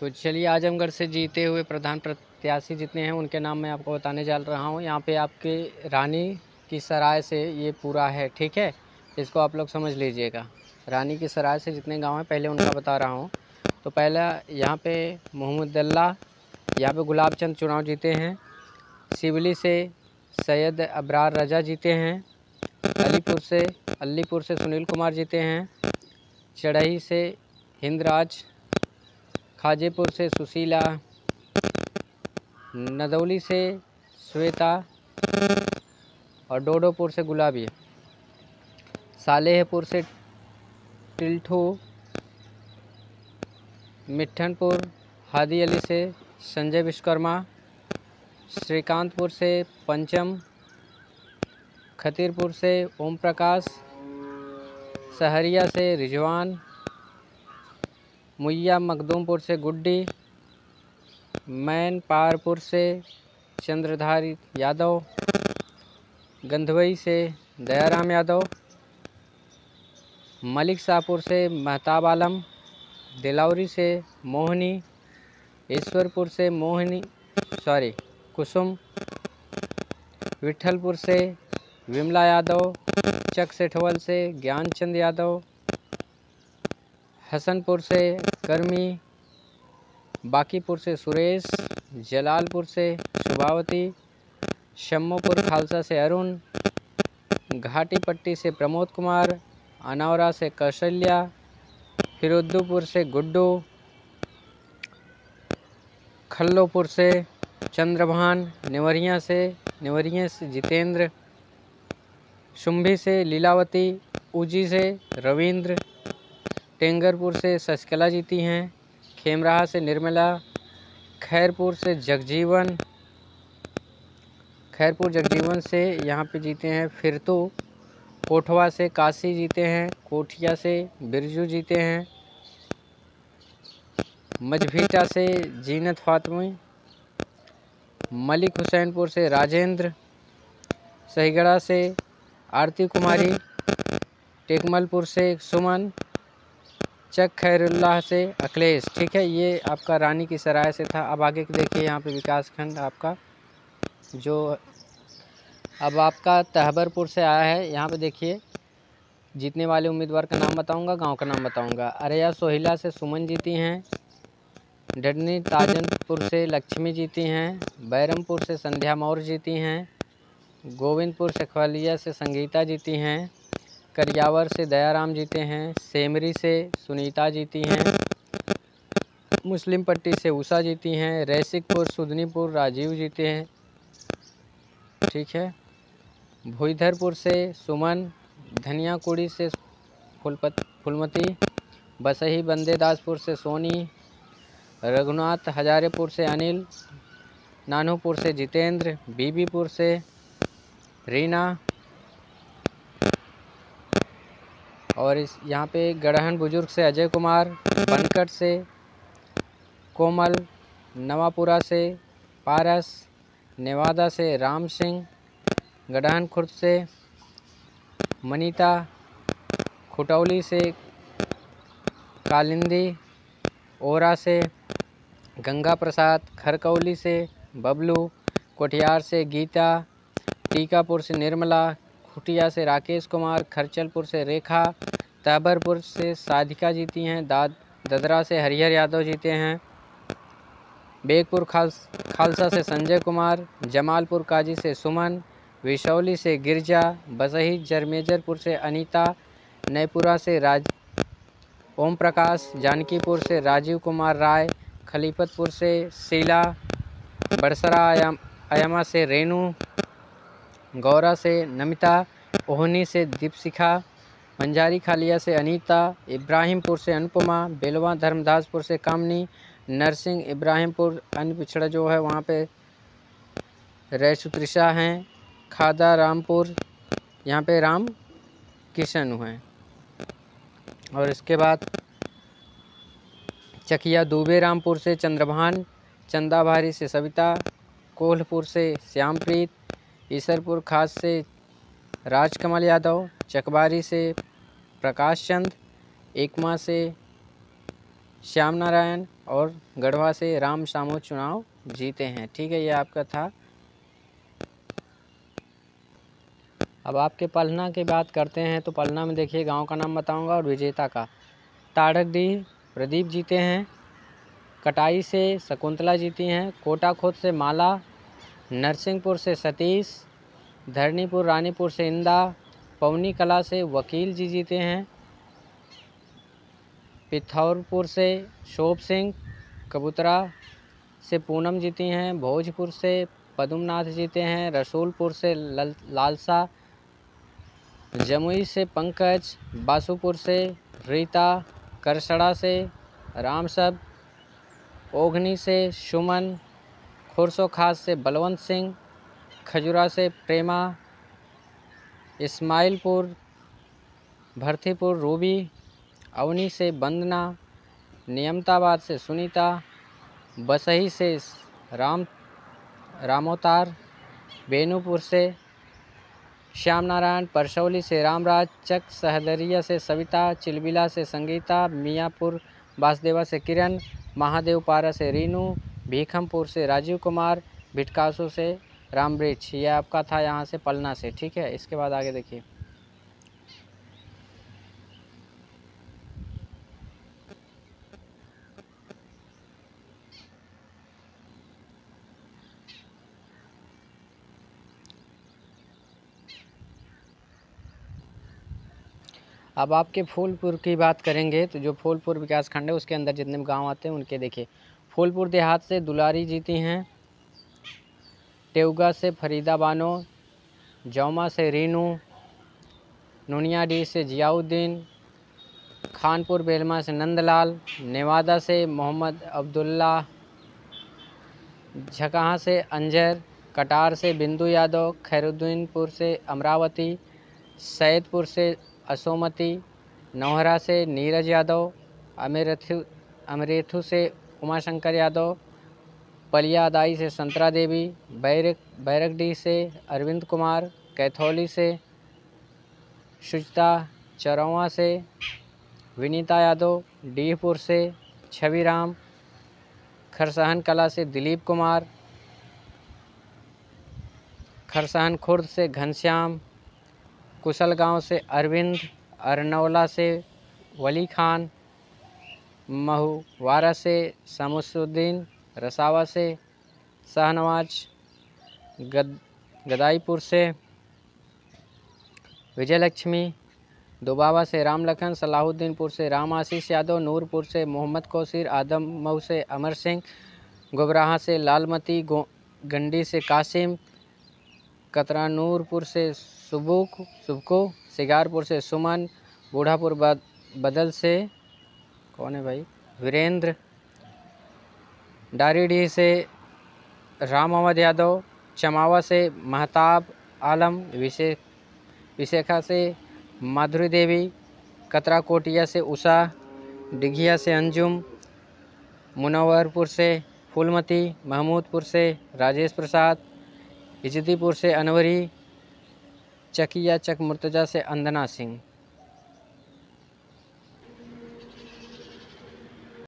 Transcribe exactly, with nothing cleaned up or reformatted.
तो चलिए आजमगढ़ से जीते हुए प्रधान प्रत्याशी जितने हैं उनके नाम मैं आपको बताने जा रहा हूँ। यहाँ पे आपके रानी की सराय से ये पूरा है, ठीक है, इसको आप लोग समझ लीजिएगा। रानी की सराय से जितने गांव हैं पहले उनका बता रहा हूँ। तो पहला यहाँ पे मोहम्मदुल्ला, यहाँ पे गुलाब चंद चुनाव जीते हैं। सिवली से सैयद अबरार रजा जीते हैं। अलीपुर से अलीपुर से सुनील कुमार जीते हैं। चढ़ई से हिंदराज, खाजेपुर से सुशीला, नदौली से श्वेता और डोडोपुर से गुलाबी, सालेहपुर से टिल्ठू, मिठनपुर, हादी अली से संजय विश्वकर्मा, श्रीकांतपुर से पंचम, खतीरपुर से ओम प्रकाश, सहरिया से रिजवान, मुइया मखदूमपुर से गुड्डी, मैनपारपुर से चंद्रधारी यादव, गंधवई से दयाराम यादव, मलिक शाहपुर से महताब आलम, दिलावरी से मोहनी, ईश्वरपुर से मोहनी सॉरी कुसुम, विठलपुर से विमला यादव, चक सेठवल से ज्ञानचंद यादव, हसनपुर से कर्मी, बाकीपुर से सुरेश, जलालपुर से शुभावती, शम्मोपुर खालसा से अरुण, घाटीपट्टी से प्रमोद कुमार, अनौरा से कौशल्या, फिरोदपुर से गुड्डू, खल्लोपुर से चंद्रभान, नेवरिया से नेवरिया से जितेंद्र, शुंभी से लीलावती, उजी से रविंद्र, टेंगरपुर से शशिकला जीती हैं, खेमराहा से निर्मला, खैरपुर से जगजीवन, खैरपुर जगजीवन से यहाँ पे जीते हैं फिरतू, कोठवा से काशी जीते हैं, कोठिया से बिरजू जीते हैं, मजभीटा से जीनत फातमी, मलिक हुसैनपुर से राजेंद्र, सहीगढ़ा से आरती कुमारी, टेकमलपुर से सुमन, चक खैरुल्लाह से अखिलेश, ठीक है। ये आपका रानी की सराय से था। अब आगे देखिए यहाँ पे विकास खंड आपका जो अब आपका तहबरपुर से आया है। यहाँ पे देखिए जीतने वाले उम्मीदवार का नाम बताऊंगा, गांव का नाम बताऊंगा। अरैया सोहिला से सुमन जीती हैं, ढडनी ताजनपुर से लक्ष्मी जीती हैं, बैरमपुर से संध्या मौर्य जीती हैं, गोविंदपुर से खलिया से संगीता जीती हैं, करियावर से दयाराम जीते हैं, सेमरी से सुनीता जीती हैं, मुस्लिम पट्टी से उषा जीती हैं, रैसिकपुर सुदनीपुर राजीव जीते हैं, ठीक है, भोईधरपुर से सुमन, धनियाकुड़ी से फुलपत फुलमती, बसही बंदेदासपुर से सोनी, रघुनाथ हजारेपुर से अनिल, नानूपुर से जितेंद्र, बीबीपुर से रीना और इस यहाँ पे गढ़हन बुजुर्ग से अजय कुमार, बनकट से कोमल, नवापुरा से पारस, नेवादा से राम सिंह, गढ़हन खुर्द से मनीता, खुटौली से कालिंदी, ओरा से गंगा प्रसाद, खरकौली से बबलू, कोठियार से गीता, टीकापुर से निर्मला, खुटिया से राकेश कुमार, खरचलपुर से रेखा, तहबरपुर से साधिका जीती हैं, दाद ददरा से हरिहर यादव जीते हैं, बेगपुर खालस खालसा से संजय कुमार, जमालपुर काजी से सुमन, विशौली से गिरजा, बसही जरमेजरपुर से अनीता, नयपुरा से राज ओम प्रकाश, जानकीपुर से राजीव कुमार राय, खलीफतपुर से शीला, बरसरा आया, आयामा से रेनू, गौरा से नमिता, ओहनी से दीपशिखा, मंजारी खालिया से अनीता, इब्राहिमपुर से अनुपमा, बेलवा धर्मदासपुर से कामनी, नरसिंह इब्राहिमपुर अन्य पिछड़ा जो है वहाँ पे रैसुतृषा हैं, खादा रामपुर यहाँ पे राम किशन हैं और इसके बाद चकिया दुबे रामपुर से चंद्रभान, चंदाभारी से सविता, कोल्हपुर से श्यामप्रीत, ईसरपुर खास से राजकमल यादव, चकबारी से प्रकाश चंद, एकमा से श्याम नारायण और गढ़वा से राम सामो चुनाव जीते हैं। ठीक है, ये आपका था। अब आपके पलना की बात करते हैं तो पलना में देखिए गांव का नाम बताऊंगा और विजेता का। तारकडीह प्रदीप जीते हैं, कटाई से शकुंतला जीती हैं, कोटाखोद से माला, नरसिंहपुर से सतीश, धरणीपुर रानीपुर से इंदा, पवनी कला से वकील जी जीते हैं, पिथौरपुर से शोभ सिंह, कबूतरा से पूनम जीती हैं, भोजपुर से पदुमनाथ जीते हैं, रसूलपुर से लालसा, जमुई से पंकज, बासुपुर से रीता, करसड़ा से रामसब, ओघनी से सुमन, खुरसोखास से बलवंत सिंह, खजुरा से प्रेमा, इस्माइलपुर भरतीपुर रूबी, अवनी से बंदना, नियमताबाद से सुनीता, बसही से राम रामोतार, बेनूपुर से श्याम नारायण, परसौली से रामराज, चक सहदरिया से सविता, चिलबिला से संगीता, मियाँपुर बासदेवा से किरण, महादेवपारा से रीनू, भीखमपुर से राजीव कुमार, भिटकासो से रामवृक्ष। यह आपका था यहाँ से पलना से। ठीक है, इसके बाद आगे देखिए अब आपके फूलपुर की बात करेंगे तो जो फूलपुर विकासखंड है उसके अंदर जितने गांव आते हैं उनके देखिए। फूलपुर देहात से दुलारी जीती हैं, टेउगा से फरीदा बानो, जौमा से रीनू, नुनियाडीह से जियाउद्दीन, खानपुर बेलमा से नंदलाल, नेवादा से मोहम्मद अब्दुल्ला, झकहा से अंजर, कटार से बिंदु यादव, खैरुद्दीनपुर से अमरावती, सैदपुर से असोमती, नौहरा से नीरज यादव, अमेरथु अमरेथु से उमाशंकर यादव, पलियादाई से संतरा देवी, बैरक बैरकडीह से अरविंद कुमार, कैथौली से शुचिता, चरौआ से विनीता यादव, डीहपुर से छविराम, खरसाहन कला से दिलीप कुमार, खरसाहन खुर्द से घनश्याम, कुशलगांव से अरविंद, अरनौला से वली खान, महुवारा से शमसुद्दीन, रसावा से शाहनवाज, गद गदाईपुर से विजयलक्ष्मी, दुबावा से राम लखन, सलाहुद्दीनपुर से राम आशीष यादव, नूरपुर से मोहम्मद कौशिर, आदमऊ से अमर सिंह, गुबराहा से लालमती, गंडी से कासिम, कतरानूरपुर से सुबुक सुबको, सिगारपुर से सुमन, बूढ़ापुर बद, बदल से कौन है भाई वीरेंद्र, डारीडीह से राम अवध यादव, चमावा से महताब आलम, विशे विशेखा से माधुरी देवी, कतरा कोटिया से उषा, डिघिया से अंजुम, मुनव्वरपुर से फूलमती, महमूदपुर से राजेश प्रसाद, इजदीपुर से अनवरी, चकिया चक मुर्तजा से अंदना सिंह।